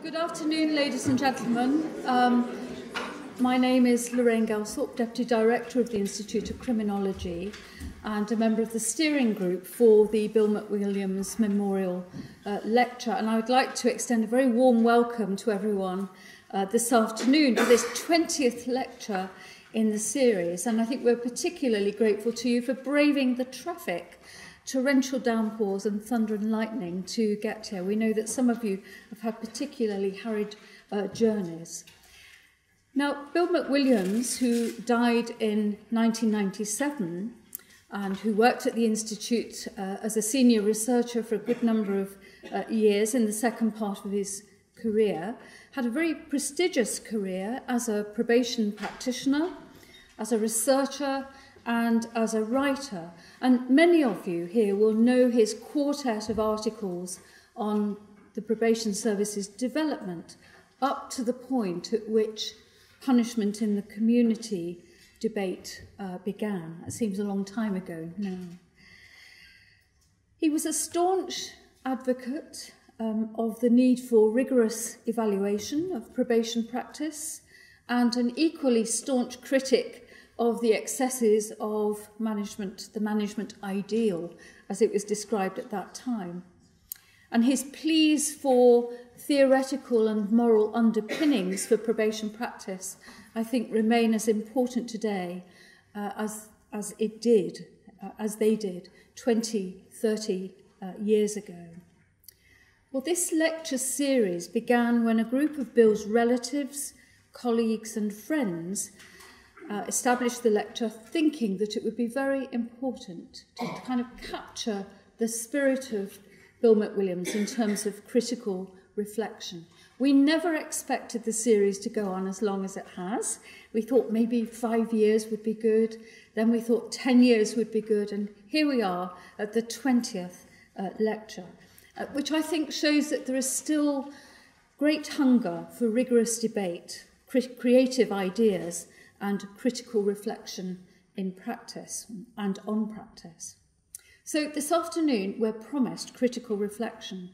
Good afternoon, ladies and gentlemen. My name is Lorraine Gelhorpe, Deputy Director of the Institute of Criminology and a member of the steering group for the Bill McWilliams Memorial Lecture. And I would like to extend a very warm welcome to everyone this afternoon to this 20th lecture in the series. And I think we're particularly grateful to you for braving the traffic, torrential downpours and thunder and lightning to get here. We know that some of you have had particularly hurried journeys. Now, Bill McWilliams, who died in 1997 and who worked at the Institute as a senior researcher for a good number of years in the second part of his career, had a very prestigious career as a probation practitioner, as a researcher, and as a writer. And many of you here will know his quartet of articles on the probation service's development up to the point at which punishment in the community debate began. It seems a long time ago now. He was a staunch advocate of the need for rigorous evaluation of probation practice and an equally staunch critic of the excesses of management, the management ideal, as it was described at that time. And his pleas for theoretical and moral underpinnings for probation practice, I think, remain as important today as they did 20, 30 years ago. Well, this lecture series began when a group of Bill's relatives, colleagues and friends established the lecture thinking that it would be very important to kind of capture the spirit of Bill McWilliams in terms of critical reflection. We never expected the series to go on as long as it has. We thought maybe 5 years would be good, then we thought 10 years would be good, and here we are at the 20th lecture, which I think shows that there is still great hunger for rigorous debate, creative ideas, and critical reflection in practice and on practice. So this afternoon, we're promised critical reflection,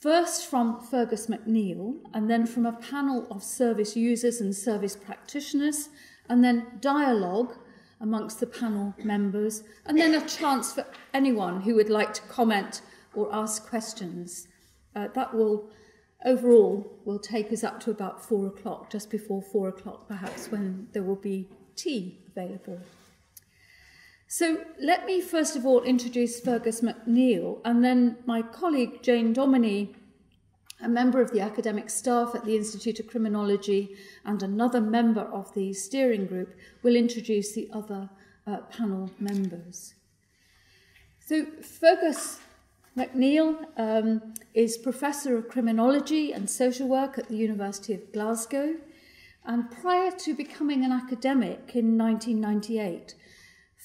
first from Fergus McNeill, and then from a panel of service users and service practitioners, and then dialogue amongst the panel members, and then a chance for anyone who would like to comment or ask questions. That will, overall, will take us up to about 4 o'clock, just before 4 o'clock, perhaps, when there will be tea available. So let me first of all introduce Fergus McNeill, and then my colleague Jane Dominey, a member of the academic staff at the Institute of Criminology and another member of the steering group, will introduce the other panel members. So Fergus McNeill is Professor of Criminology and Social Work at the University of Glasgow, and prior to becoming an academic in 1998,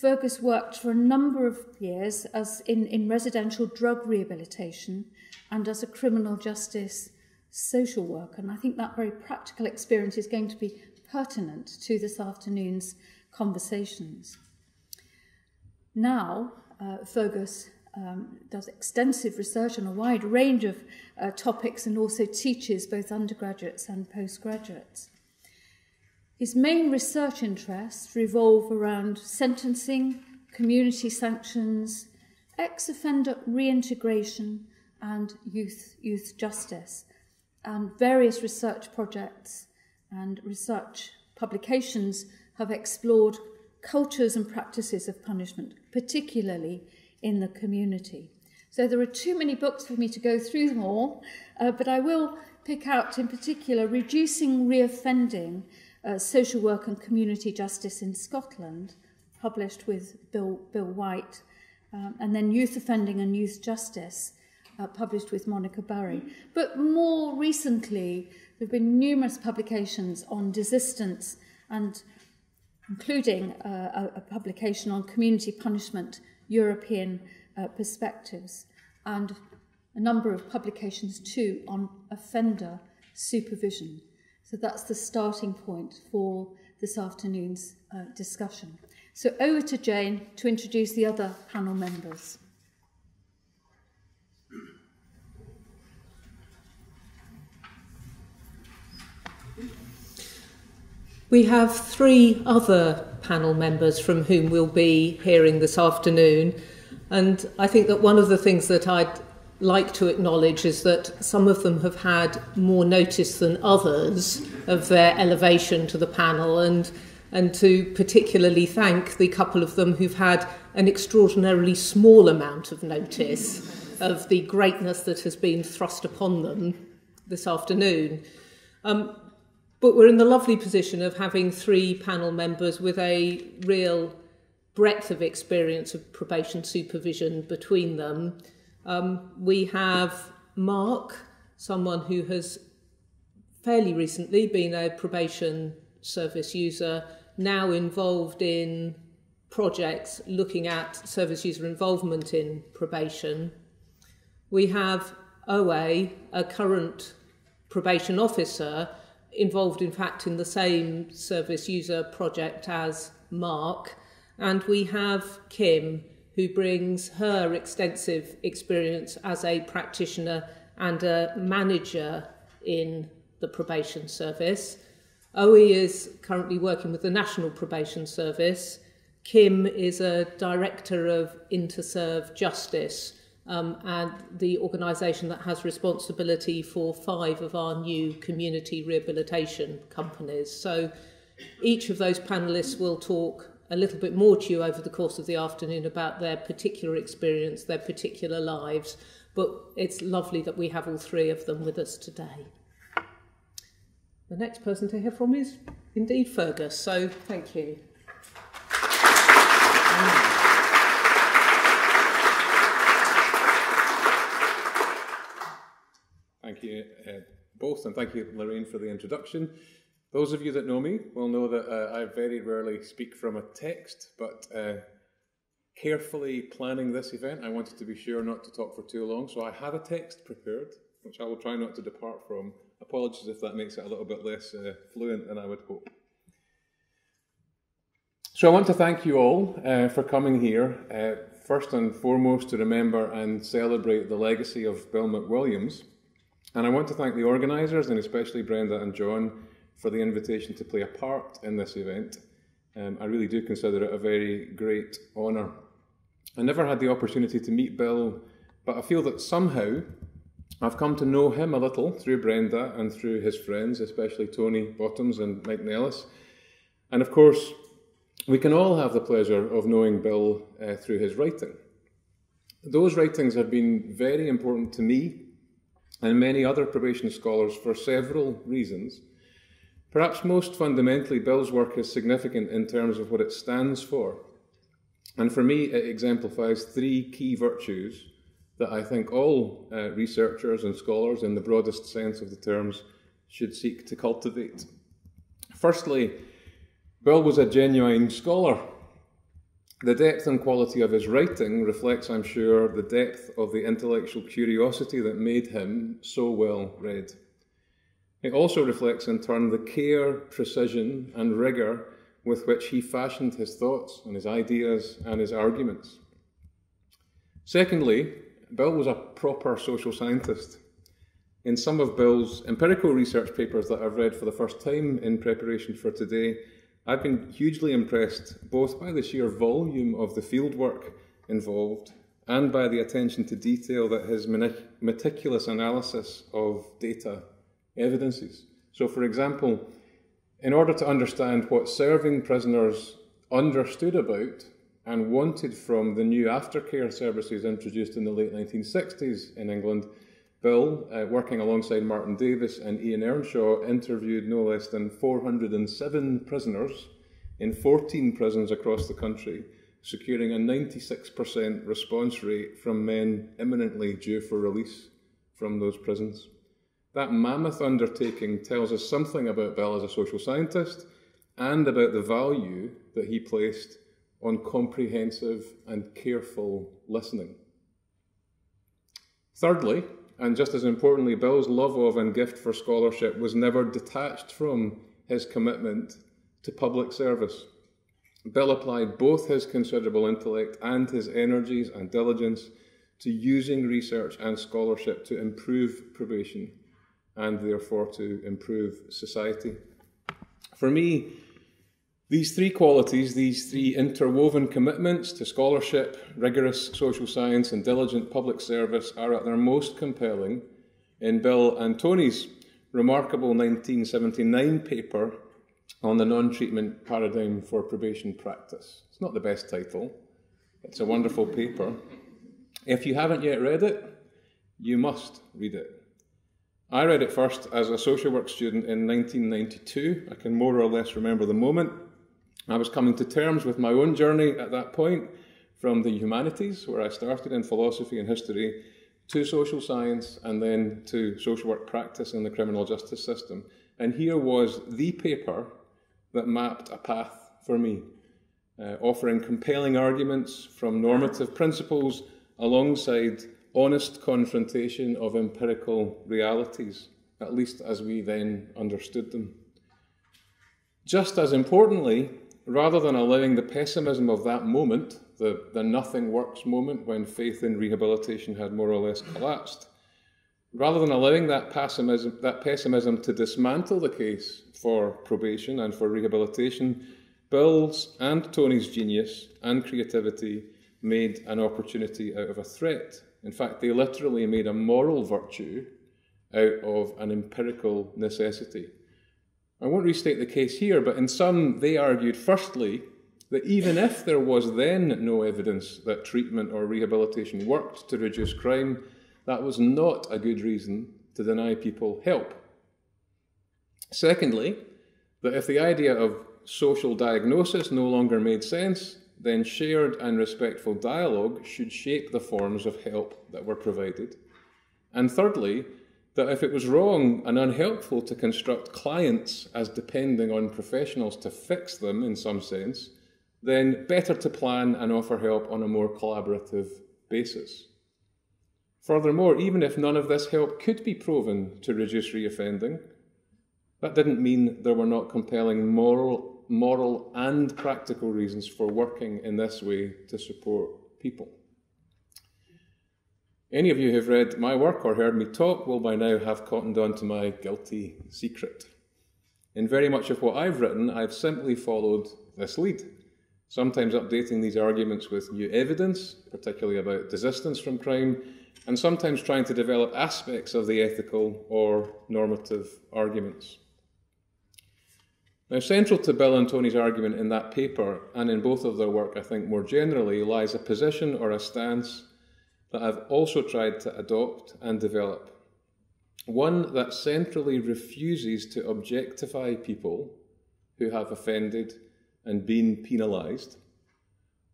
Fergus worked for a number of years as in residential drug rehabilitation and as a criminal justice social worker. And I think that very practical experience is going to be pertinent to this afternoon's conversations. Now, Fergus does extensive research on a wide range of topics and also teaches both undergraduates and postgraduates. His main research interests revolve around sentencing, community sanctions, ex-offender reintegration and youth justice, and various research projects and research publications have explored cultures and practices of punishment, particularly in the community. So there are too many books for me to go through them all, but I will pick out in particular Reducing Reoffending, Social Work and Community Justice in Scotland, published with Bill White, and then Youth Offending and Youth Justice, published with Monica Barry. But more recently, there have been numerous publications on desistance, and including a publication on community punishment, European perspectives, and a number of publications too on offender supervision. So that's the starting point for this afternoon's discussion. So over to Jane to introduce the other panel members. We have three other panel members from whom we'll be hearing this afternoon, and I think that one of the things that I'd like to acknowledge is that some of them have had more notice than others of their elevation to the panel, and to particularly thank the couple of them who've had an extraordinarily small amount of notice of the greatness that has been thrust upon them this afternoon. But we're in the lovely position of having three panel members with a real breadth of experience of probation supervision between them. We have Mark, someone who has fairly recently been a probation service user, now involved in projects looking at service user involvement in probation. We have OA, a current probation officer, involved in fact in the same service user project as Mark, and we have Kim, who brings her extensive experience as a practitioner and a manager in the probation service. OE is currently working with the National Probation Service. Kim is a director of InterServe Justice, and the organisation that has responsibility for 5 of our new community rehabilitation companies. So each of those panellists will talk a little bit more to you over the course of the afternoon about their particular experience, their particular lives, but it's lovely that we have all three of them with us today. The next person to hear from is indeed Fergus, so thank you. Thank you both, and thank you, Lorraine, for the introduction. Those of you that know me will know that I very rarely speak from a text, but carefully planning this event, I wanted to be sure not to talk for too long, so I had a text prepared, which I will try not to depart from. Apologies if that makes it a little bit less fluent than I would hope. So I want to thank you all for coming here, first and foremost to remember and celebrate the legacy of Bill McWilliams. And I want to thank the organisers, and especially Brenda and John, for the invitation to play a part in this event. I really do consider it a very great honour. I never had the opportunity to meet Bill, but I feel that somehow I've come to know him a little through Brenda and through his friends, especially Tony Bottoms and Mike Nellis. And of course, we can all have the pleasure of knowing Bill through his writing. Those writings have been very important to me and many other probation scholars for several reasons. Perhaps most fundamentally, Bill's work is significant in terms of what it stands for. And for me, it exemplifies 3 key virtues that I think all researchers and scholars, in the broadest sense of the terms, should seek to cultivate. Firstly, Bill was a genuine scholar. The depth and quality of his writing reflects, I'm sure, the depth of the intellectual curiosity that made him so well read. It also reflects, in turn, the care, precision, and rigour with which he fashioned his thoughts and his ideas and his arguments. Secondly, Bill was a proper social scientist. In some of Bill's empirical research papers that I've read for the first time in preparation for today, I've been hugely impressed both by the sheer volume of the fieldwork involved and by the attention to detail that his meticulous analysis of data evidences. So, for example, in order to understand what serving prisoners understood about and wanted from the new aftercare services introduced in the late 1960s in England, Bill, working alongside Martin Davis and Ian Earnshaw, interviewed no less than 407 prisoners in 14 prisons across the country, securing a 96% response rate from men imminently due for release from those prisons. That mammoth undertaking tells us something about Bill as a social scientist and about the value that he placed on comprehensive and careful listening. Thirdly, and just as importantly, Bill's love of and gift for scholarship was never detached from his commitment to public service. Bill applied both his considerable intellect and his energies and diligence to using research and scholarship to improve probation and therefore to improve society. For me, these three qualities, these three interwoven commitments to scholarship, rigorous social science and diligent public service are at their most compelling in Bill and Tony's remarkable 1979 paper on the non-treatment paradigm for probation practice. It's not the best title, it's a wonderful paper. If you haven't yet read it, you must read it. I read it first as a social work student in 1992. I can more or less remember the moment. I was coming to terms with my own journey at that point, from the humanities, where I started in philosophy and history, to social science, and then to social work practice in the criminal justice system. And here was the paper that mapped a path for me, offering compelling arguments from normative principles alongside honest confrontation of empirical realities, at least as we then understood them. Just as importantly, rather than allowing the pessimism of that moment, the nothing works moment when faith in rehabilitation had more or less collapsed, rather than allowing that pessimism to dismantle the case for probation and for rehabilitation, Bill's and Tony's genius and creativity made an opportunity out of a threat. In fact, they literally made a moral virtue out of an empirical necessity. I won't restate the case here, but in sum, they argued, firstly, that even if there was then no evidence that treatment or rehabilitation worked to reduce crime, that was not a good reason to deny people help. Secondly, that if the idea of social diagnosis no longer made sense, then shared and respectful dialogue should shape the forms of help that were provided. And thirdly, that if it was wrong and unhelpful to construct clients as depending on professionals to fix them in some sense, then better to plan and offer help on a more collaborative basis. Furthermore, even if none of this help could be proven to reduce reoffending, that didn't mean there were not compelling moral and practical reasons for working in this way to support people. Any of you who've read my work or heard me talk will by now have cottoned on to my guilty secret. In very much of what I've written, I've simply followed this lead, sometimes updating these arguments with new evidence, particularly about desistance from crime, and sometimes trying to develop aspects of the ethical or normative arguments. Now, central to Bill and Tony's argument in that paper, and in both of their work, I think more generally, lies a position or a stance that I've also tried to adopt and develop. One that centrally refuses to objectify people who have offended and been penalised.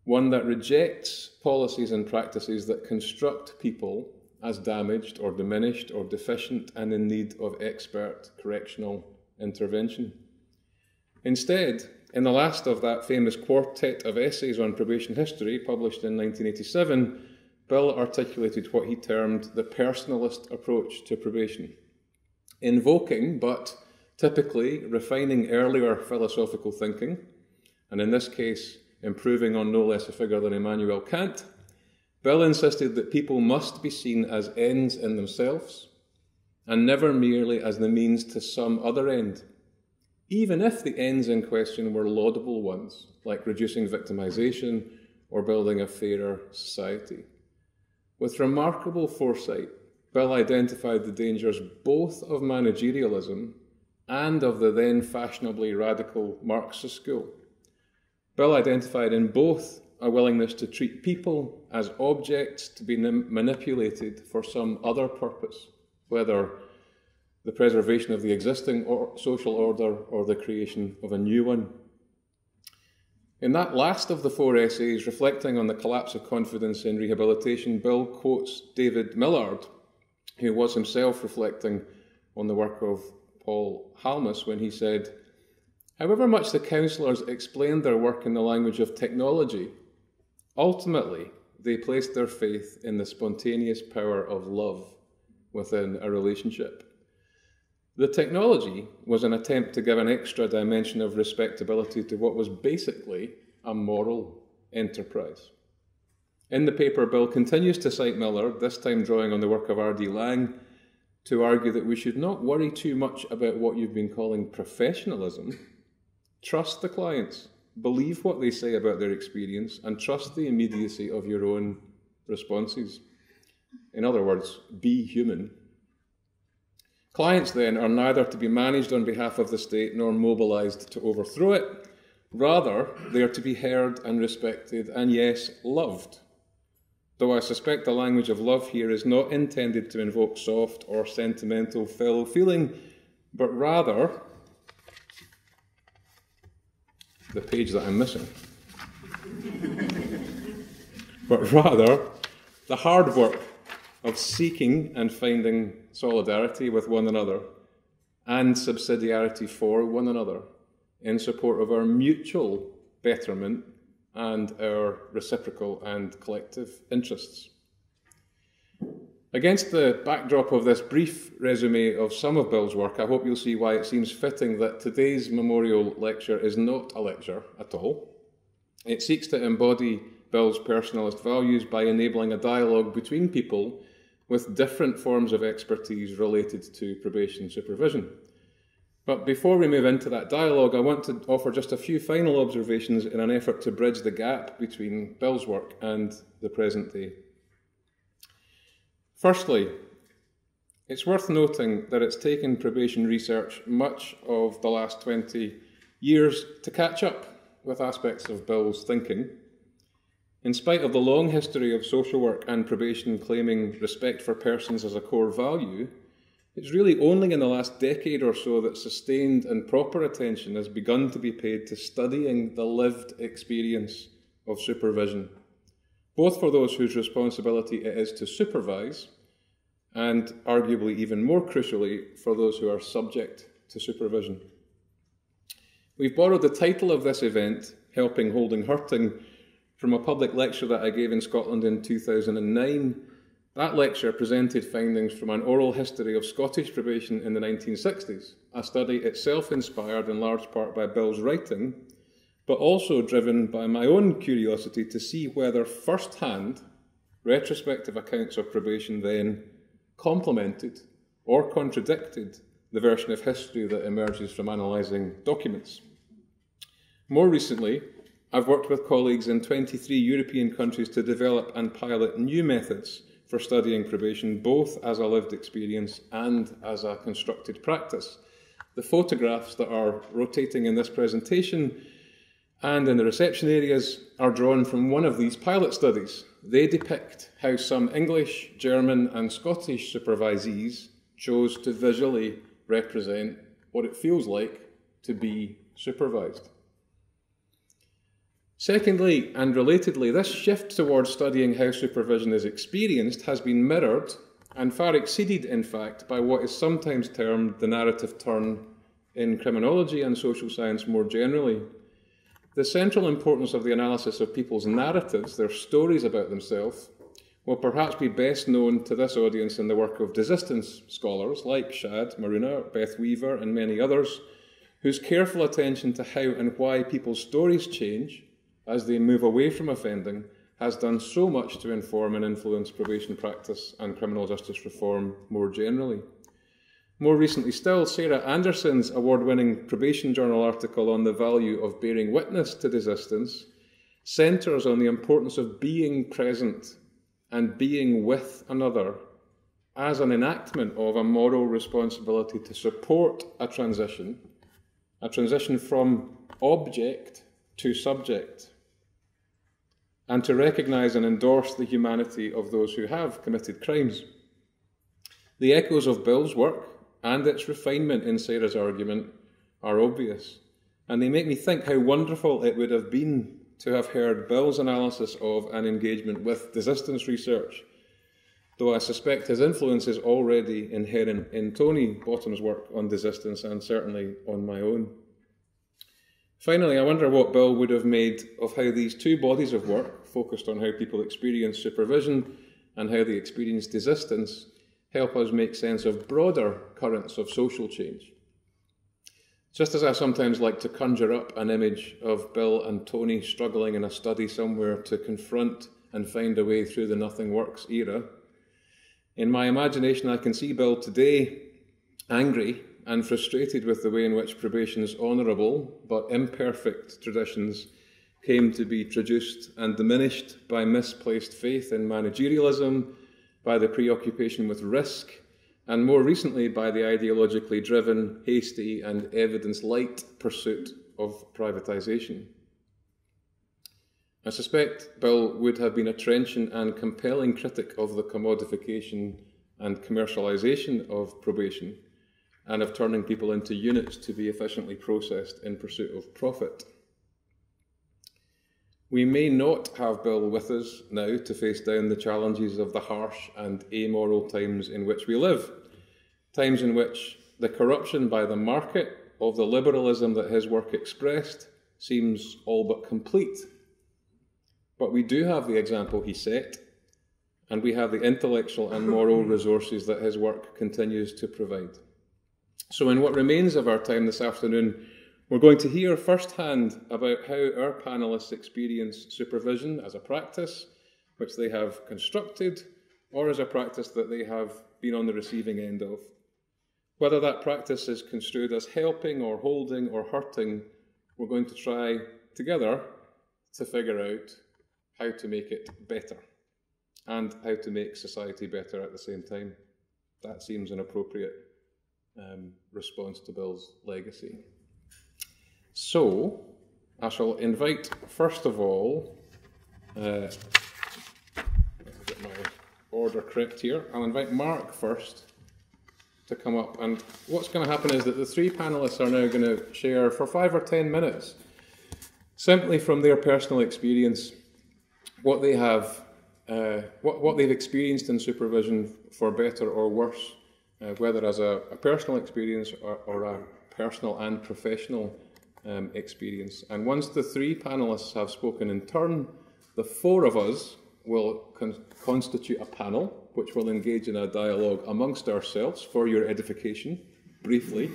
One that rejects policies and practices that construct people as damaged or diminished or deficient and in need of expert correctional intervention. Instead, in the last of that famous quartet of essays on probation history, published in 1987, Bill articulated what he termed the personalist approach to probation, invoking but typically refining earlier philosophical thinking, and in this case, improving on no less a figure than Immanuel Kant. Bill insisted that people must be seen as ends in themselves, and never merely as the means to some other end, even if the ends in question were laudable ones, like reducing victimization or building a fairer society. With remarkable foresight, Bill identified the dangers both of managerialism and of the then fashionably radical Marxist school. Bill identified in both a willingness to treat people as objects to be manipulated for some other purpose, whether the preservation of the existing social order or the creation of a new one. In that last of the four essays, reflecting on the collapse of confidence in rehabilitation, Bill quotes David Millard, who was himself reflecting on the work of Paul Halmus, when he said, "However much the counsellors explained their work in the language of technology, ultimately they placed their faith in the spontaneous power of love within a relationship. The technology was an attempt to give an extra dimension of respectability to what was basically a moral enterprise." In the paper, Bill continues to cite Millard, this time drawing on the work of R.D. Laing, to argue that we should not worry too much about what you've been calling professionalism. Trust the clients, believe what they say about their experience, and trust the immediacy of your own responses. In other words, be human. Clients, then, are neither to be managed on behalf of the state nor mobilised to overthrow it. Rather, they are to be heard and respected and, yes, loved. Though I suspect the language of love here is not intended to invoke soft or sentimental fellow feeling, but rather, the page that I'm missing, but rather the hard work of seeking and finding solidarity with one another and subsidiarity for one another in support of our mutual betterment and our reciprocal and collective interests. Against the backdrop of this brief resume of some of Bill's work, I hope you'll see why it seems fitting that today's memorial lecture is not a lecture at all. It seeks to embody Bill's personalist values by enabling a dialogue between people with different forms of expertise related to probation supervision. But before we move into that dialogue, I want to offer just a few final observations in an effort to bridge the gap between Bill's work and the present day. Firstly, it's worth noting that it's taken probation research much of the last 20 years to catch up with aspects of Bill's thinking. In spite of the long history of social work and probation claiming respect for persons as a core value, it's really only in the last decade or so that sustained and proper attention has begun to be paid to studying the lived experience of supervision, both for those whose responsibility it is to supervise, and arguably even more crucially, for those who are subject to supervision. We've borrowed the title of this event, Helping, Holding, Hurting, from a public lecture that I gave in Scotland in 2009. That lecture presented findings from an oral history of Scottish probation in the 1960s, a study itself inspired in large part by Bill's writing, but also driven by my own curiosity to see whether first-hand retrospective accounts of probation then complemented or contradicted the version of history that emerges from analysing documents. More recently, I've worked with colleagues in 23 European countries to develop and pilot new methods for studying probation, both as a lived experience and as a constructed practice. The photographs that are rotating in this presentation and in the reception areas are drawn from one of these pilot studies. They depict how some English, German and Scottish supervisees chose to visually represent what it feels like to be supervised. Secondly, and relatedly, this shift towards studying how supervision is experienced has been mirrored and far exceeded, in fact, by what is sometimes termed the narrative turn in criminology and social science more generally. The central importance of the analysis of people's narratives, their stories about themselves, will perhaps be best known to this audience in the work of desistance scholars like Shadd Maruna, Beth Weaver and many others, whose careful attention to how and why people's stories change as they move away from offending has done so much to inform and influence probation practice and criminal justice reform more generally. More recently still, Sarah Anderson's award-winning probation journal article on the value of bearing witness to desistance centres on the importance of being present and being with another as an enactment of a moral responsibility to support a transition from object to subject, and to recognise and endorse the humanity of those who have committed crimes. The echoes of Bill's work and its refinement in Sarah's argument are obvious, and they make me think how wonderful it would have been to have heard Bill's analysis of and engagement with desistance research, though I suspect his influence is already inherent in Tony Bottoms' work on desistance and certainly on my own. Finally, I wonder what Bill would have made of how these two bodies of work, focused on how people experience supervision and how they experience desistance, help us make sense of broader currents of social change. Just as I sometimes like to conjure up an image of Bill and Tony struggling in a study somewhere to confront and find a way through the nothing works era, In my imagination, I can see Bill today angry and frustrated with the way in which probation's honourable but imperfect traditions came to be traduced and diminished by misplaced faith in managerialism, by the preoccupation with risk, and more recently by the ideologically driven, hasty and evidence-light pursuit of privatisation. I suspect Bill would have been a trenchant and compelling critic of the commodification and commercialisation of probation, and of turning people into units to be efficiently processed in pursuit of profit. We may not have Bill with us now to face down the challenges of the harsh and amoral times in which we live, times in which the corruption by the market of the liberalism that his work expressed seems all but complete. But we do have the example he set, and we have the intellectual and moral resources that his work continues to provide. So in what remains of our time this afternoon, we're going to hear firsthand about how our panellists experience supervision as a practice which they have constructed, or as a practice that they have been on the receiving end of. Whether that practice is construed as helping or holding or hurting, we're going to try together to figure out how to make it better and how to make society better at the same time. That seems an appropriate response to Bill's legacy. So, I shall invite, first of all, get my order correct here. I'll invite Mark first to come up, and what's going to happen is that the three panellists are now going to share for 5 or 10 minutes, simply from their personal experience, what they have, what they've experienced in supervision for better or worse, whether as a personal experience or a personal and professional experience. And once the three panellists have spoken in turn, the four of us will constitute a panel, which will engage in a dialogue amongst ourselves for your edification, briefly.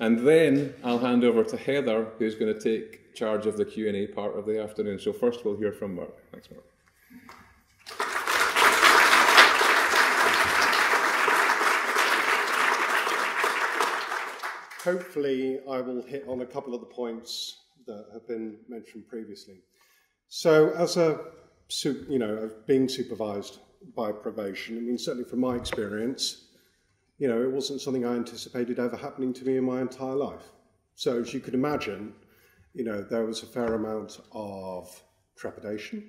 And then I'll hand over to Heather, who's going to take charge of the Q&A part of the afternoon. So first we'll hear from Mark. Thanks, Mark. Hopefully, I will hit on a couple of the points that have been mentioned previously. So, as a, being supervised by probation, I mean, certainly from my experience, you know, it wasn't something I anticipated ever happening to me in my entire life. So, as you could imagine, you know, there was a fair amount of trepidation,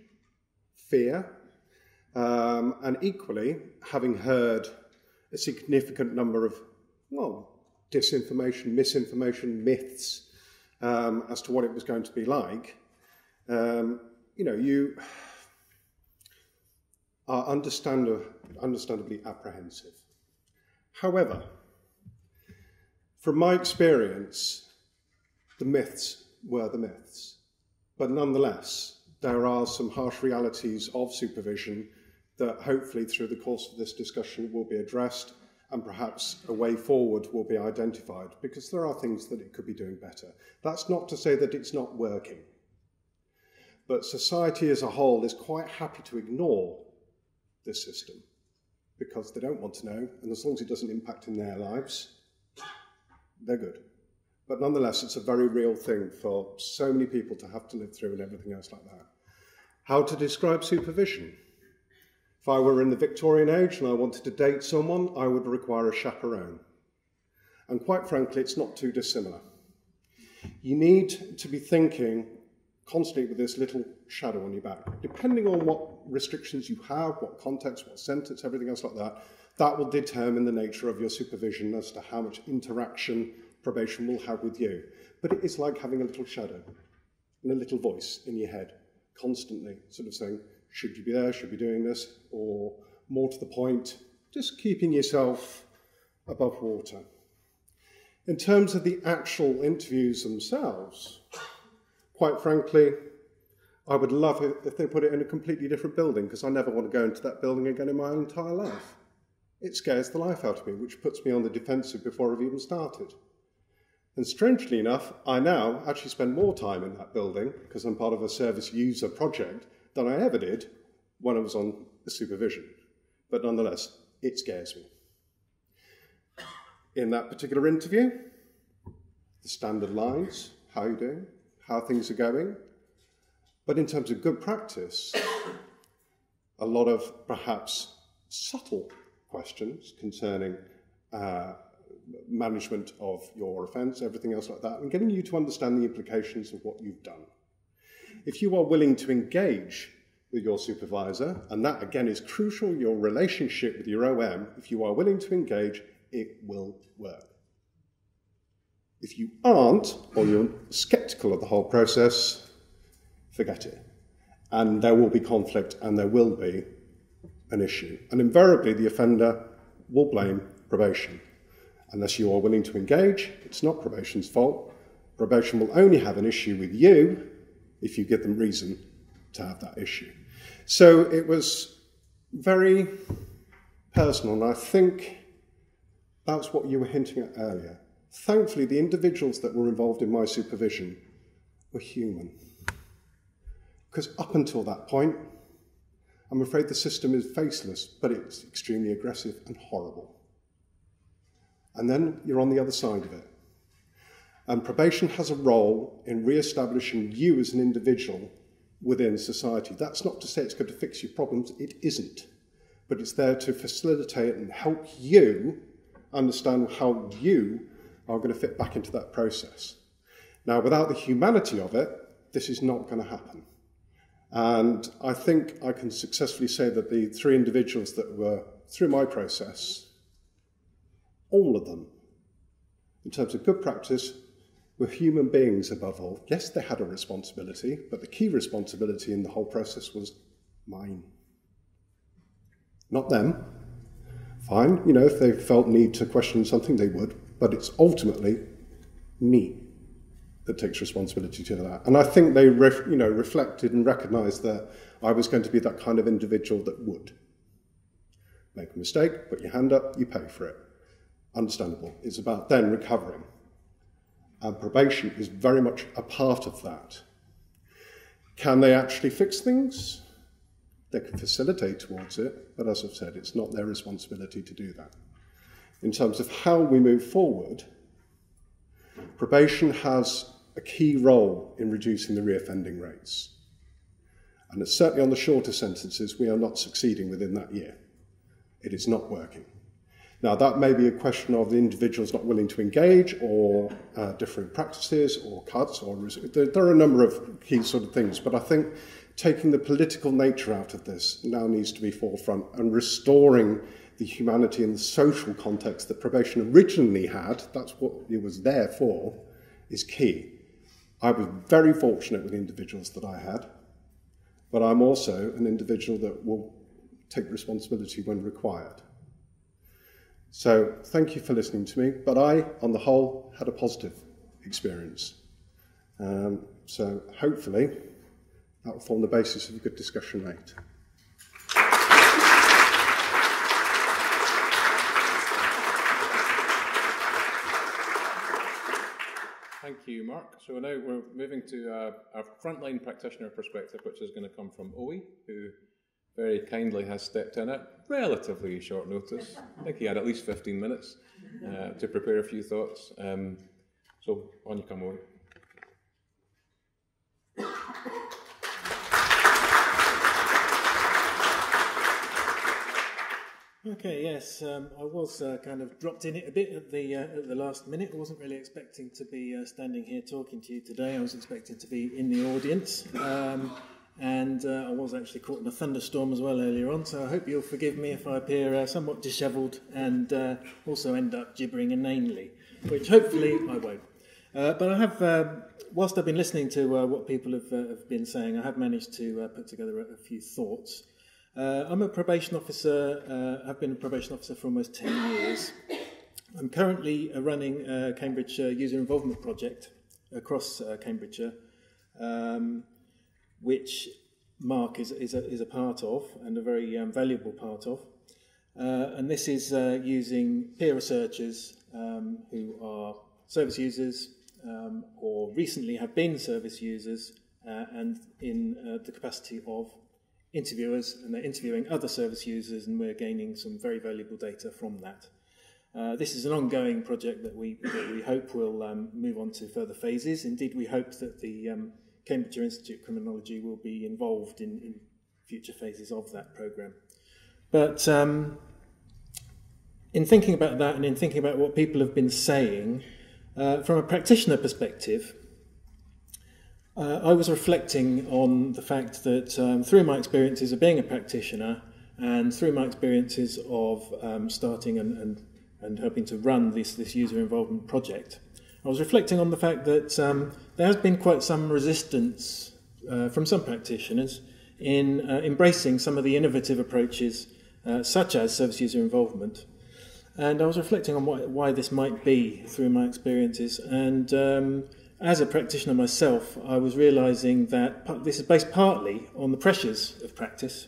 fear, and equally, having heard a significant number of, well, disinformation, misinformation, myths as to what it was going to be like, you know, you are understandably apprehensive. However, from my experience, the myths were the myths. But nonetheless, there are some harsh realities of supervision that hopefully through the course of this discussion will be addressed, and perhaps a way forward will be identified, because there are things that it could be doing better. That's not to say that it's not working, but society as a whole is quite happy to ignore this system because they don't want to know, and as long as it doesn't impact in their lives, they're good. But nonetheless, it's a very real thing for so many people to have to live through and everything else like that. How to describe supervision? If I were in the Victorian age and I wanted to date someone, I would require a chaperone. And quite frankly, it's not too dissimilar. You need to be thinking constantly with this little shadow on your back. Depending on what restrictions you have, what context, what sentence, everything else like that, that will determine the nature of your supervision as to how much interaction probation will have with you. But it is like having a little shadow and a little voice in your head, constantly sort of saying, should you be there, should you be doing this, or more to the point, just keeping yourself above water. In terms of the actual interviews themselves, quite frankly, I would love it if they put it in a completely different building, because I never want to go into that building again in my entire life. It scares the life out of me, which puts me on the defensive before I've even started. And strangely enough, I now actually spend more time in that building, because I'm part of a service user project, than I ever did when I was on supervision. But nonetheless, it scares me. In that particular interview, the standard lines, how you doing, how things are going. But in terms of good practice, a lot of perhaps subtle questions concerning management of your offence, everything else like that, and getting you to understand the implications of what you've done. If you are willing to engage with your supervisor, and that again is crucial, your relationship with your OM, if you are willing to engage, it will work. If you aren't, or you're sceptical of the whole process, forget it. And there will be conflict, and there will be an issue. And invariably, the offender will blame probation. Unless you are willing to engage, it's not probation's fault. Probation will only have an issue with you if you give them reason to have that issue. So it was very personal, and I think that's what you were hinting at earlier. Thankfully, the individuals that were involved in my supervision were human. Because up until that point, I'm afraid the system is faceless, but it's extremely aggressive and horrible. And then you're on the other side of it. And probation has a role in re-establishing you as an individual within society. That's not to say it's going to fix your problems, it isn't. But it's there to facilitate and help you understand how you are going to fit back into that process. Now, without the humanity of it, this is not going to happen. And I think I can successfully say that the three individuals that were through my process, all of them, in terms of good practice, were human beings above all. Yes, they had a responsibility, but the key responsibility in the whole process was mine. Not them. Fine, you know, if they felt need to question something, they would. But it's ultimately me that takes responsibility to that. And I think they reflected and recognised that I was going to be that kind of individual that would. Make a mistake, put your hand up, you pay for it. Understandable. It's about then recovering. And probation is very much a part of that. Can they actually fix things? They can facilitate towards it, but as I've said, it's not their responsibility to do that. In terms of how we move forward, probation has a key role in reducing the reoffending rates. And it's certainly on the shorter sentences, we are not succeeding within that year. It is not working. Now, that may be a question of the individuals not willing to engage, or different practices, or cuts, or there are a number of key sort of things, but I think taking the political nature out of this now needs to be forefront, and restoring the humanity and the social context that probation originally had, that's what it was there for, is key. I was very fortunate with the individuals that I had, but I'm also an individual that will take responsibility when required. So thank you for listening to me, but I, on the whole, had a positive experience. So hopefully that will form the basis of a good discussion later. Thank you, Mark. So now we're moving to our frontline practitioner perspective, which is going to come from Owe, who very kindly has stepped in at relatively short notice. I think he had at least 15 minutes to prepare a few thoughts. So on you come, Owen. Okay, yes, I was kind of dropped in it a bit at the last minute. I wasn't really expecting to be standing here talking to you today. I was expecting to be in the audience. And I was actually caught in a thunderstorm as well earlier on, so I hope you'll forgive me if I appear somewhat dishevelled and also end up gibbering inanely, which hopefully I won't. But I have, whilst I've been listening to what people have been saying, I have managed to put together a few thoughts. I'm a probation officer, I've been a probation officer for almost 10 years. I'm currently running a Cambridgeshire user involvement project across Cambridgeshire, which Mark is a part of, and a very valuable part of. And this is using peer researchers who are service users or recently have been service users and in the capacity of interviewers, and they're interviewing other service users, and we're gaining some very valuable data from that. This is an ongoing project that we hope will move on to further phases. Indeed, we hope that the Cambridgeshire Institute of Criminology will be involved in future phases of that programme. But in thinking about that and in thinking about what people have been saying, from a practitioner perspective, I was reflecting on the fact that through my experiences of being a practitioner and through my experiences of starting and helping to run this user involvement project, I was reflecting on the fact that there has been quite some resistance from some practitioners in embracing some of the innovative approaches such as service user involvement. And I was reflecting on why this might be through my experiences, and as a practitioner myself, I was realising that this is based partly on the pressures of practice,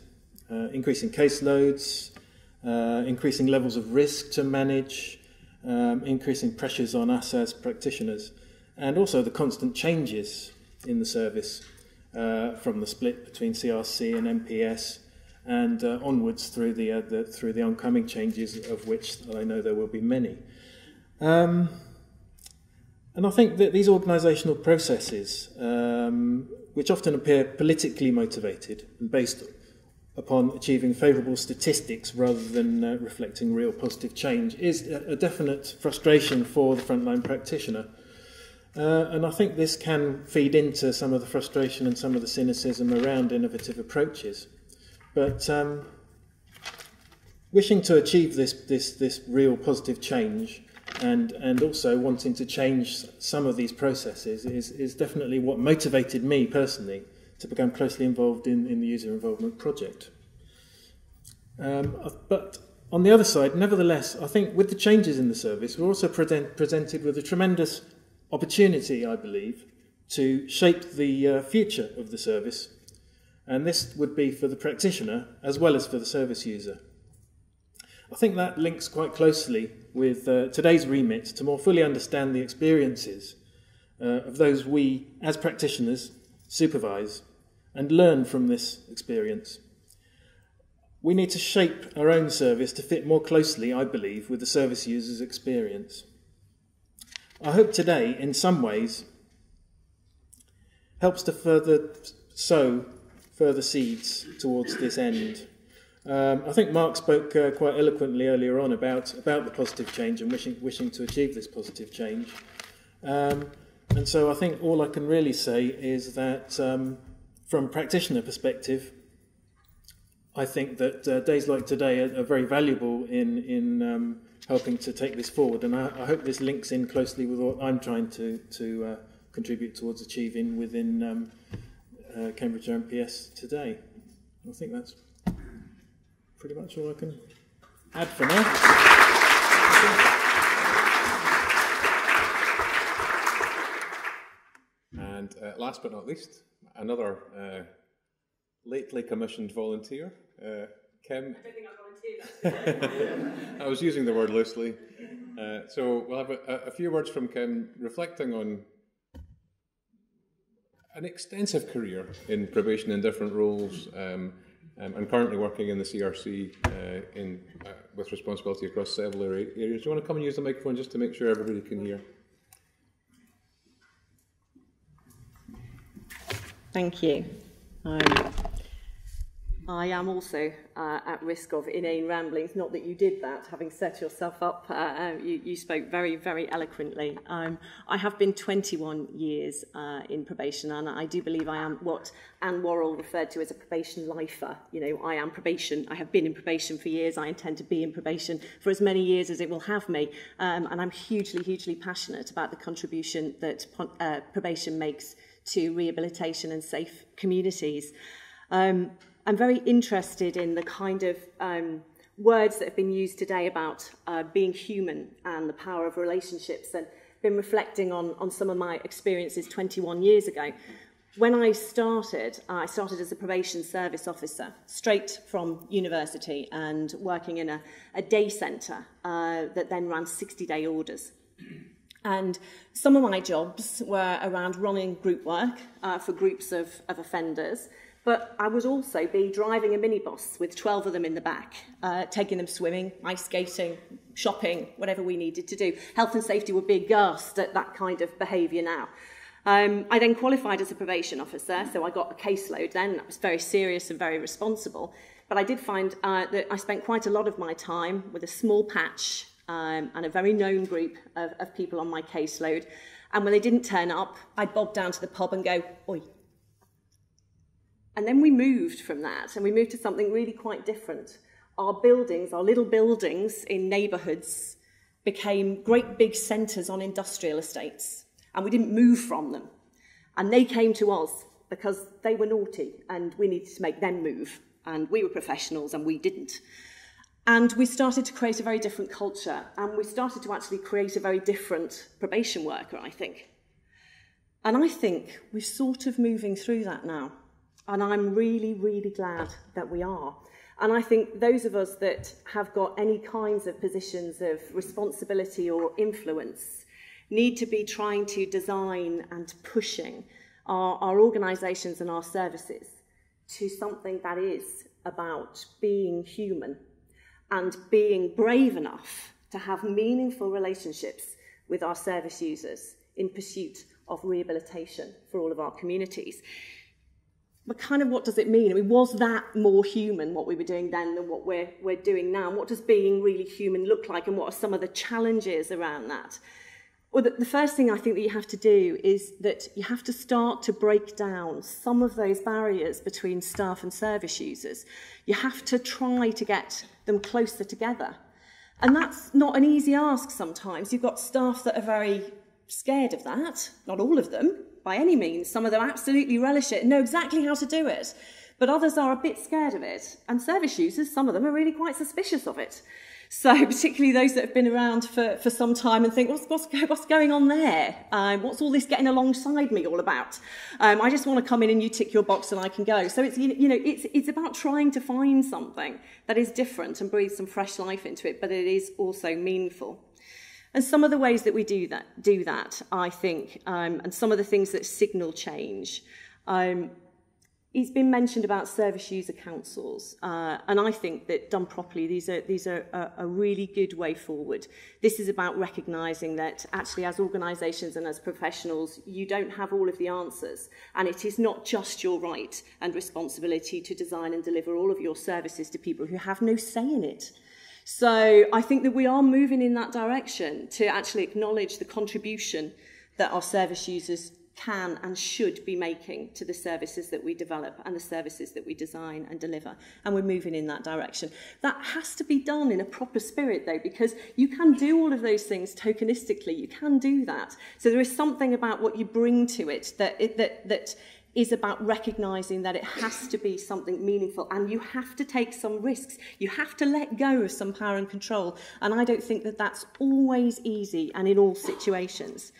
increasing caseloads, increasing levels of risk to manage, increasing pressures on us as practitioners, and also the constant changes in the service from the split between CRC and MPS, and onwards through the oncoming changes, of which I know there will be many. And I think that these organisational processes, which often appear politically motivated and based upon achieving favourable statistics rather than reflecting real positive change, is a definite frustration for the frontline practitioner. And I think this can feed into some of the frustration and some of the cynicism around innovative approaches. But wishing to achieve this real positive change, and also wanting to change some of these processes is definitely what motivated me personally to become closely involved in the user involvement project. But on the other side, nevertheless, I think with the changes in the service, we're also presented with a tremendous opportunity, I believe, to shape the future of the service. And this would be for the practitioner as well as for the service user. I think that links quite closely with today's remit to more fully understand the experiences of those we, as practitioners, supervise and learn from this experience. We need to shape our own service to fit more closely, I believe, with the service user's experience. I hope today, in some ways, helps to further sow further seeds towards this end. I think Mark spoke quite eloquently earlier on about the positive change and wishing to achieve this positive change. And so I think all I can really say is that from a practitioner perspective, I think that days like today are very valuable in helping to take this forward. And I hope this links in closely with what I'm trying to contribute towards achieving within Cambridge MPS today. I think that's pretty much all I can add for now. And last but not least, another lately commissioned volunteer, Kim. I don't think I volunteered. I was using the word loosely. So we'll have a few words from Kim, reflecting on an extensive career in probation in different roles. I'm currently working in the CRC with responsibility across several areas. Do you want to come and use the microphone just to make sure everybody can hear? Thank you. I am also at risk of inane ramblings. Not that you did that, having set yourself up, you spoke very, very eloquently. I have been 21 years in probation, and I do believe I am what Anne Worrall referred to as a probation lifer. You know, I am probation. I have been in probation for years. I intend to be in probation for as many years as it will have me. And I'm hugely, hugely passionate about the contribution that probation makes to rehabilitation and safe communities. I'm very interested in the kind of words that have been used today about being human and the power of relationships, and been reflecting on some of my experiences 21 years ago. When I started as a probation service officer, straight from university, and working in a day centre that then ran 60-day orders. And some of my jobs were around running group work for groups of offenders, But I was also driving a minibus with 12 of them in the back, taking them swimming, ice skating, shopping, whatever we needed to do. Health and safety would be aghast at that kind of behaviour now. I then qualified as a probation officer, so I got a caseload then. That was very serious and very responsible. But I did find that I spent quite a lot of my time with a small patch and a very known group of people on my caseload. And when they didn't turn up, I'd bob down to the pub and go, oi. And then we moved from that, and we moved to something really quite different. Our buildings, our little buildings in neighbourhoods, became great big centres on industrial estates. And we didn't move from them. And they came to us because they were naughty and we needed to make them move. And we were professionals and we didn't. And we started to create a very different culture. And we started to actually create a very different probation worker, I think. And I think we're sort of moving through that now. And I'm really, really glad that we are. And I think those of us that have got any kinds of positions of responsibility or influence need to be trying to design and pushing our organisations and our services to something that is about being human and being brave enough to have meaningful relationships with our service users in pursuit of rehabilitation for all of our communities. But kind of what does it mean? I mean, was that more human, what we were doing then, than what we're doing now? And what does being really human look like, and what are some of the challenges around that? Well, the first thing I think that you have to do is that you have to start to break down some of those barriers between staff and service users. You have to try to get them closer together. And that's not an easy ask sometimes. You've got staff that are very scared of that, not all of them, by any means. Some of them absolutely relish it and know exactly how to do it, but others are a bit scared of it. And service users, some of them are really quite suspicious of it. So particularly those that have been around for some time and think, what's going on there? What's all this getting alongside me all about? I just want to come in and you tick your box and I can go. So it's, you know, it's about trying to find something that is different and breathe some fresh life into it, but it is also meaningful. And some of the ways that we do that, I think, and some of the things that signal change. It's been mentioned about service user councils, and I think that done properly, these are a really good way forward. This is about recognising that actually as organisations and as professionals, you don't have all of the answers, and it is not just your right and responsibility to design and deliver all of your services to people who have no say in it. So I think that we are moving in that direction to actually acknowledge the contribution that our service users can and should be making to the services that we develop and the services that we design and deliver. And we're moving in that direction. That has to be done in a proper spirit, though, because you can do all of those things tokenistically. You can do that. So there is something about what you bring to it that is about recognising that it has to be something meaningful, and you have to take some risks. You have to let go of some power and control, and I don't think that that's always easy and in all situations.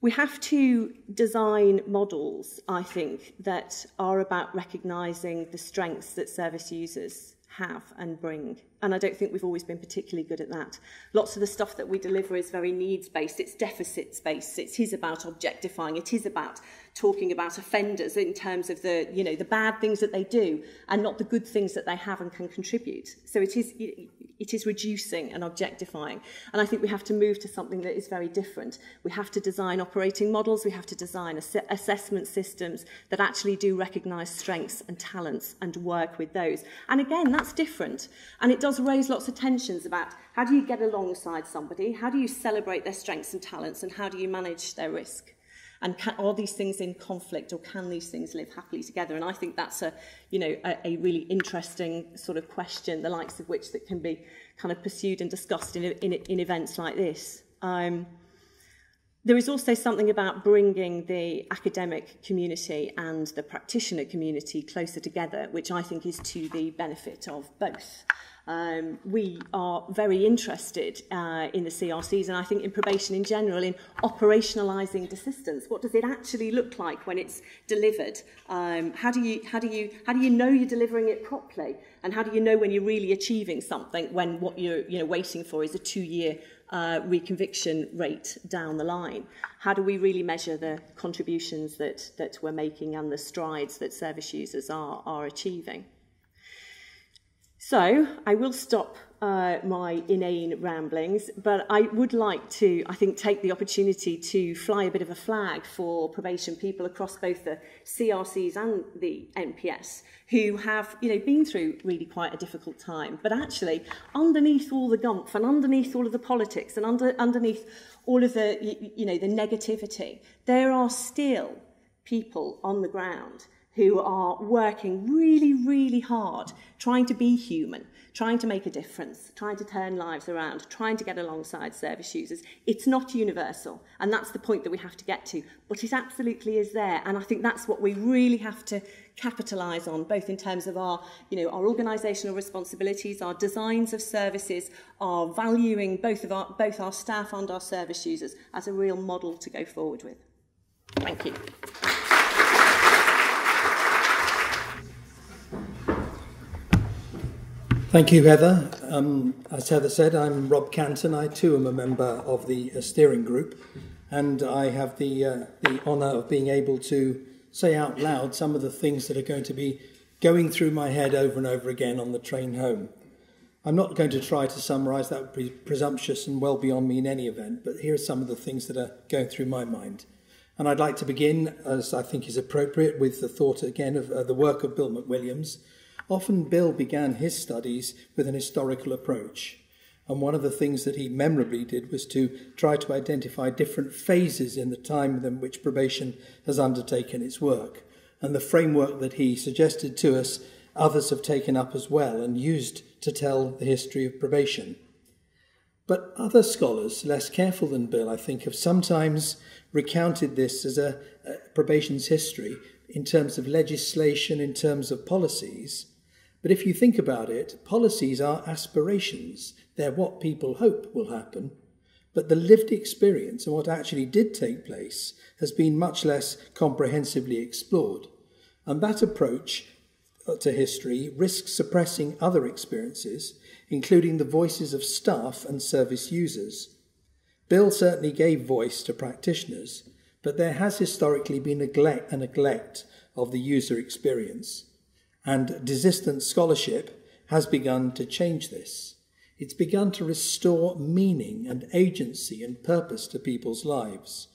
We have to design models, I think, that are about recognising the strengths that service users have and bring. And I don't think we've always been particularly good at that. Lots of the stuff that we deliver is very needs-based, it's deficit-based, it is about objectifying, it is about talking about offenders in terms of the, you know, the bad things that they do and not the good things that they have and can contribute. So it is reducing and objectifying. And I think we have to move to something that is very different. We have to design operating models, we have to design assessment systems that actually do recognise strengths and talents and work with those. And again, that's different. And it does raise lots of tensions about how do you get alongside somebody, how do you celebrate their strengths and talents, and how do you manage their risk? And are these things in conflict, or can these things live happily together? And I think that's a really interesting sort of question, the likes of which that can be kind of pursued and discussed in events like this. There is also something about bringing the academic community and the practitioner community closer together, which I think is to the benefit of both. We are very interested in the CRCs, and I think in probation in general, in operationalising desistance. What does it actually look like when it's delivered? How do you know you're delivering it properly, and how do you know when you're really achieving something when what you're waiting for is a 2-year reconviction rate down the line? How do we really measure the contributions that we're making and the strides that service users are achieving? So I will stop my inane ramblings, but I would like to, I think, take the opportunity to fly a bit of a flag for probation people across both the CRCs and the NPS, who have, you know, been through really quite a difficult time. But actually, underneath all the gumph and underneath all of the politics and underneath all of the, you know, the negativity, there are still people on the ground who are working really, really hard, trying to be human, trying to make a difference, trying to turn lives around, trying to get alongside service users. It's not universal, and that's the point that we have to get to, but it absolutely is there, and I think that's what we really have to capitalise on, both in terms of our, you know, our organisational responsibilities, our designs of services, our valuing both our staff and our service users as a real model to go forward with. Thank you. Thank you, Heather. As Heather said, I'm Rob Canton. I too am a member of the steering group, and I have the honour of being able to say out loud some of the things that are going to be going through my head over and over again on the train home. I'm not going to try to summarise, that would be presumptuous and well beyond me in any event, but here are some of the things that are going through my mind. And I'd like to begin, as I think is appropriate, with the thought again of the work of Bill McWilliams. Often Bill began his studies with an historical approach, and one of the things that he memorably did was to try to identify different phases in the time within which probation has undertaken its work. And the framework that he suggested to us, others have taken up as well and used to tell the history of probation. But other scholars, less careful than Bill, I think, have sometimes recounted this as a probation's history in terms of legislation, in terms of policies. But if you think about it, policies are aspirations. They're what people hope will happen. But the lived experience and what actually did take place has been much less comprehensively explored. And that approach to history risks suppressing other experiences, including the voices of staff and service users. Bill certainly gave voice to practitioners, but there has historically been a neglect of the user experience. And distant scholarship has begun to change this. It's begun to restore meaning and agency and purpose to people's lives.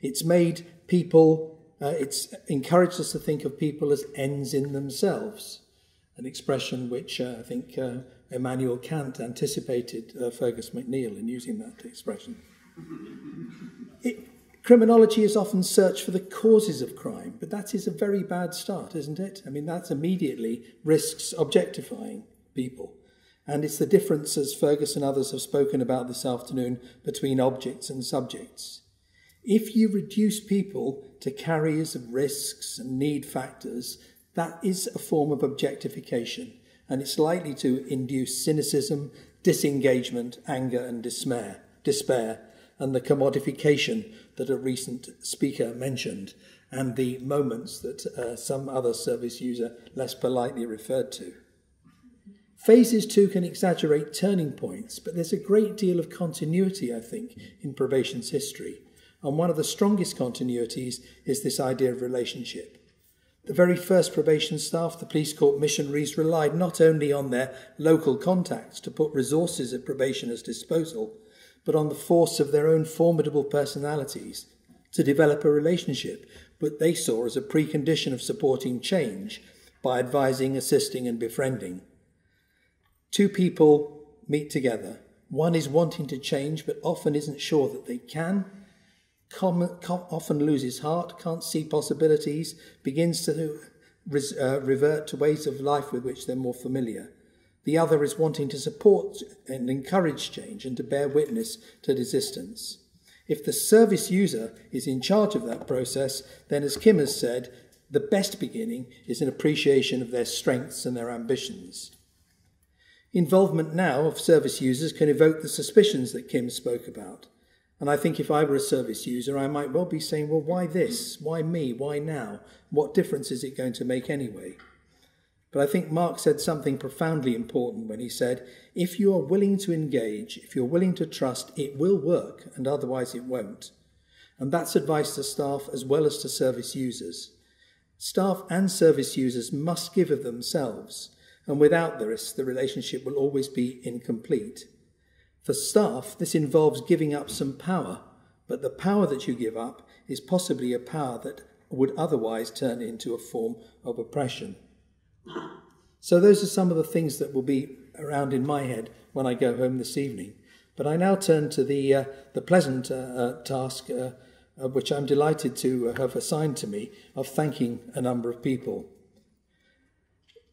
It's made people, it's encouraged us to think of people as ends in themselves, an expression which I think Immanuel Kant anticipated Fergus McNeill in using that expression. Criminology is often searched for the causes of crime, but that is a very bad start, isn't it? I mean, that immediately risks objectifying people. And it's the difference, as Fergus and others have spoken about this afternoon, between objects and subjects. If you reduce people to carriers of risks and need factors, that is a form of objectification, and it's likely to induce cynicism, disengagement, anger and despair. And the commodification that a recent speaker mentioned, and the moments that some other service user less politely referred to. Phases too can exaggerate turning points, but there's a great deal of continuity, I think, in probation's history. And one of the strongest continuities is this idea of relationship. The very first probation staff, the police court missionaries, relied not only on their local contacts to put resources at probationers' disposal, but on the force of their own formidable personalities to develop a relationship that they saw as a precondition of supporting change by advising, assisting and befriending. Two people meet together. One is wanting to change but often isn't sure that they can, often loses heart, can't see possibilities, begins to revert to ways of life with which they're more familiar. The other is wanting to support and encourage change and to bear witness to resistance. If the service user is in charge of that process, then, as Kim has said, the best beginning is an appreciation of their strengths and their ambitions. Involvement now of service users can evoke the suspicions that Kim spoke about. And I think if I were a service user, I might well be saying, well, why this? Why me? Why now? What difference is it going to make anyway? But I think Marx said something profoundly important when he said, if you are willing to engage, if you're willing to trust, it will work, and otherwise it won't. And that's advice to staff as well as to service users. Staff and service users must give of themselves, and without the risk, the relationship will always be incomplete. For staff, this involves giving up some power, but the power that you give up is possibly a power that would otherwise turn into a form of oppression. So those are some of the things that will be around in my head when I go home this evening. But I now turn to the pleasant task, which I'm delighted to have assigned to me, of thanking a number of people.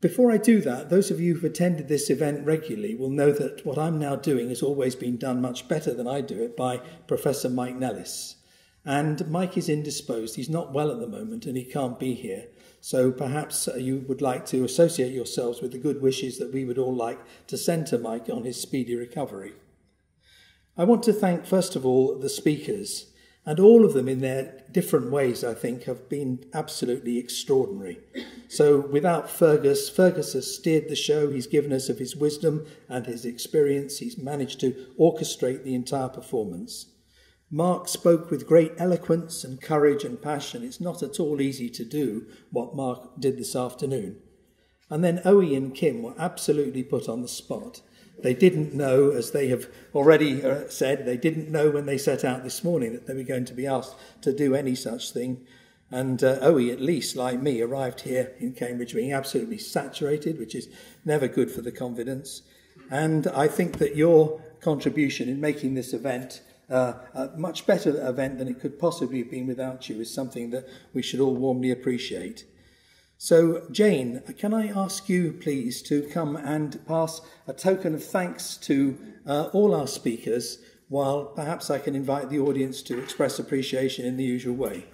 Before I do that, those of you who've attended this event regularly will know that what I'm now doing has always been done much better than I do it by Professor Mike Nellis. And Mike is indisposed, he's not well at the moment and he can't be here. So perhaps you would like to associate yourselves with the good wishes that we would all like to send to Mike on his speedy recovery. I want to thank, first of all, the speakers, and all of them in their different ways, I think, have been absolutely extraordinary. So without Fergus, Fergus has steered the show, he's given us of his wisdom and his experience, he's managed to orchestrate the entire performance. Mark spoke with great eloquence and courage and passion. It's not at all easy to do what Mark did this afternoon. And then Oe and Kim were absolutely put on the spot. They didn't know, as they have already said, they didn't know when they set out this morning that they were going to be asked to do any such thing. And Oe, at least, like me, arrived here in Cambridge being absolutely saturated, which is never good for the confidence. And I think that your contribution in making this event a much better event than it could possibly have been without you is something that we should all warmly appreciate. So, Jane, can I ask you, please, to come and pass a token of thanks to all our speakers, while perhaps I can invite the audience to express appreciation in the usual way.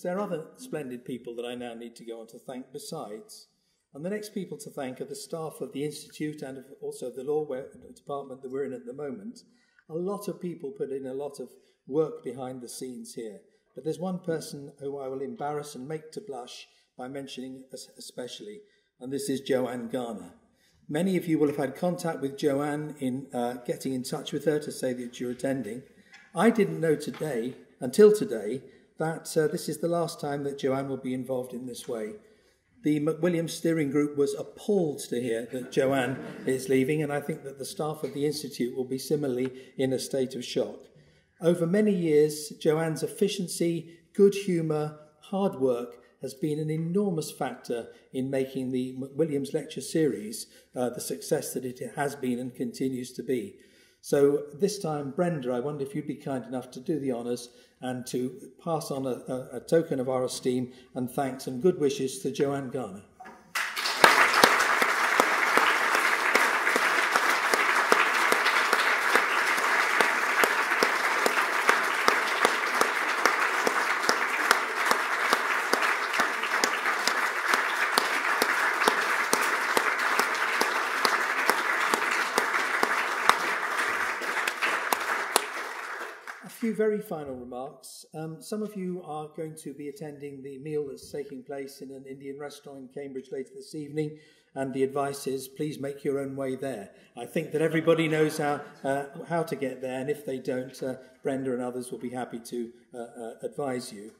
There are other splendid people that I now need to go on to thank besides. And the next people to thank are the staff of the Institute and also the law department that we're in at the moment. A lot of people put in a lot of work behind the scenes here. But there's one person who I will embarrass and make to blush by mentioning especially, and this is Joanne Garner. Many of you will have had contact with Joanne in getting in touch with her to say that you're attending. I didn't know today, until today, that this is the last time that Joanne will be involved in this way. The McWilliams steering group was appalled to hear that Joanne is leaving, and I think that the staff of the Institute will be similarly in a state of shock. Over many years, Joanne's efficiency, good humour, hard work has been an enormous factor in making the McWilliams lecture series the success that it has been and continues to be. So this time, Brenda, I wonder if you'd be kind enough to do the honours and to pass on a token of our esteem and thanks and good wishes to Joanne Garner. Very final remarks. Some of you are going to be attending the meal that's taking place in an Indian restaurant in Cambridge later this evening, and the advice is please make your own way there. I think that everybody knows how to get there, and if they don't, Brenda and others will be happy to advise you.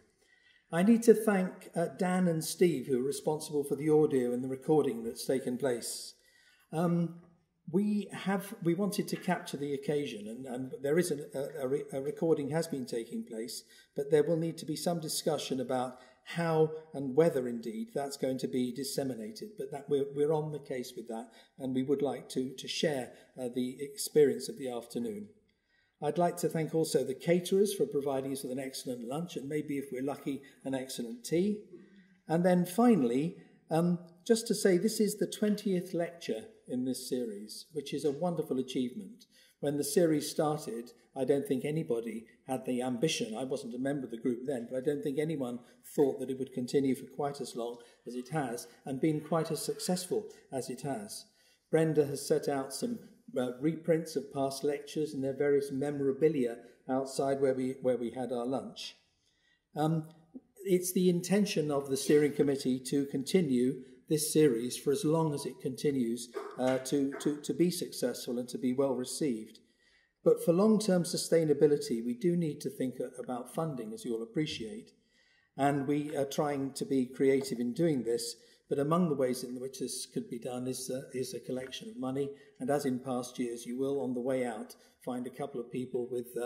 I need to thank Dan and Steve, who are responsible for the audio and the recording that's taken place. We wanted to capture the occasion, and there is a recording has been taking place, but there will need to be some discussion about how and whether indeed that's going to be disseminated. But that we're on the case with that, and we would like to share the experience of the afternoon. I'd like to thank also the caterers for providing us with an excellent lunch, and maybe if we're lucky, an excellent tea. And then finally, just to say this is the 20th lecture in this series, which is a wonderful achievement. When the series started, I don't think anybody had the ambition, I wasn't a member of the group then, but I don't think anyone thought that it would continue for quite as long as it has and been quite as successful as it has. Brenda has set out some reprints of past lectures and their various memorabilia outside where we had our lunch. It's the intention of the steering committee to continue this series for as long as it continues to be successful and to be well received. But for long-term sustainability, we do need to think about funding, as you'll appreciate. And we are trying to be creative in doing this, but among the ways in which this could be done is a collection of money. And as in past years, you will, on the way out, find a couple of people with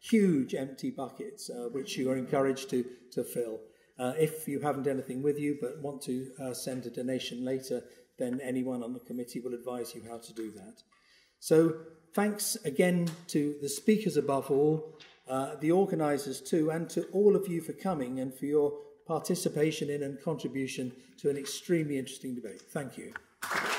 huge empty buckets, which you are encouraged to fill. If you haven't anything with you but want to send a donation later, then anyone on the committee will advise you how to do that. So thanks again to the speakers above all, the organisers too, and to all of you for coming and for your participation in and contribution to an extremely interesting debate. Thank you.